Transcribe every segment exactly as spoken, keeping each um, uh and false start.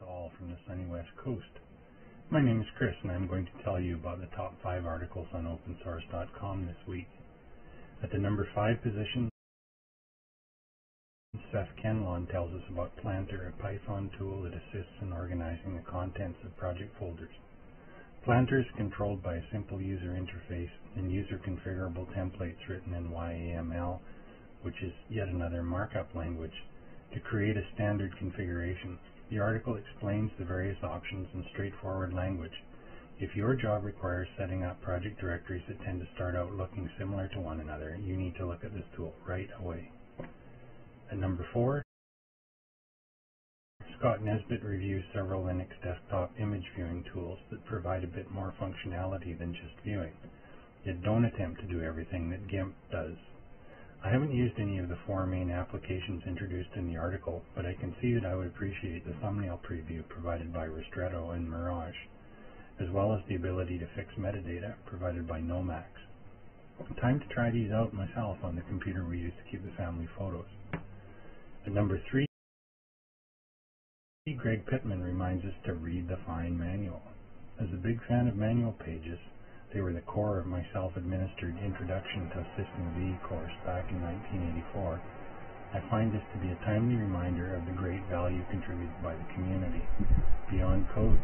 to all from the sunny west coast. My name is Chris, and I'm going to tell you about the top five articles on open source dot com this week. At the number five position, Seth Kenlon tells us about Planter, a Python tool that assists in organizing the contents of project folders. Planter is controlled by a simple user interface and user-configurable templates written in Y A M L, which is yet another markup language, to create a standard configuration. The article explains the various options in straightforward language. If your job requires setting up project directories that tend to start out looking similar to one another, you need to look at this tool right away. At number four, Scott Nesbitt reviews several Linux desktop image viewing tools that provide a bit more functionality than just viewing, yet don't attempt to do everything that GIMP does. I haven't used any of the four main applications introduced in the article, but I can see that I would appreciate the thumbnail preview provided by Ristretto and Mirage, as well as the ability to fix metadata provided by Nomax. Time to try these out myself on the computer we use to keep the family photos. At number three, Greg Pittman reminds us to read the fine manual. As a big fan of manual pages, they were the core of my self-administered Introduction to System V course back in nineteen eighty-four. I find this to be a timely reminder of the great value contributed by the community beyond code.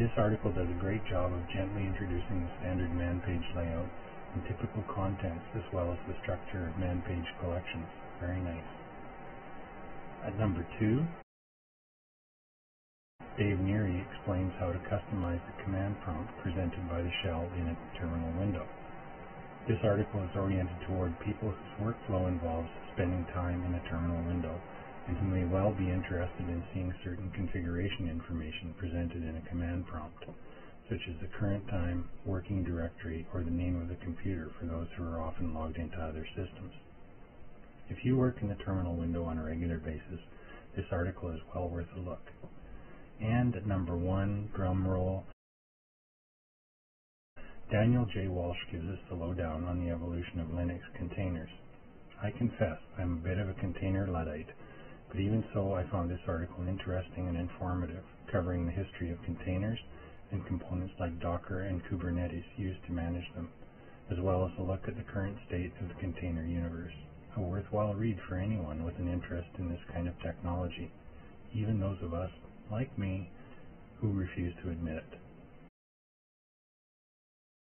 This article does a great job of gently introducing the standard man page layout and typical contents, as well as the structure of man page collections. Very nice. At number two, Dave Neary explains how to customize the command prompt presented by the shell in a terminal window. This article is oriented toward people whose workflow involves spending time in a terminal window and who may well be interested in seeing certain configuration information presented in a command prompt, such as the current time, working directory, or the name of the computer for those who are often logged into other systems. If you work in the terminal window on a regular basis, this article is well worth a look. And at number one, drum roll, Daniel J. Walsh gives us the lowdown on the evolution of Linux containers. I confess, I'm a bit of a container Luddite, but even so, I found this article interesting and informative, covering the history of containers and components like Docker and Kubernetes used to manage them, as well as a look at the current state of the container universe. A worthwhile read for anyone with an interest in this kind of technology, even those of us, like me, who refuse to admit it.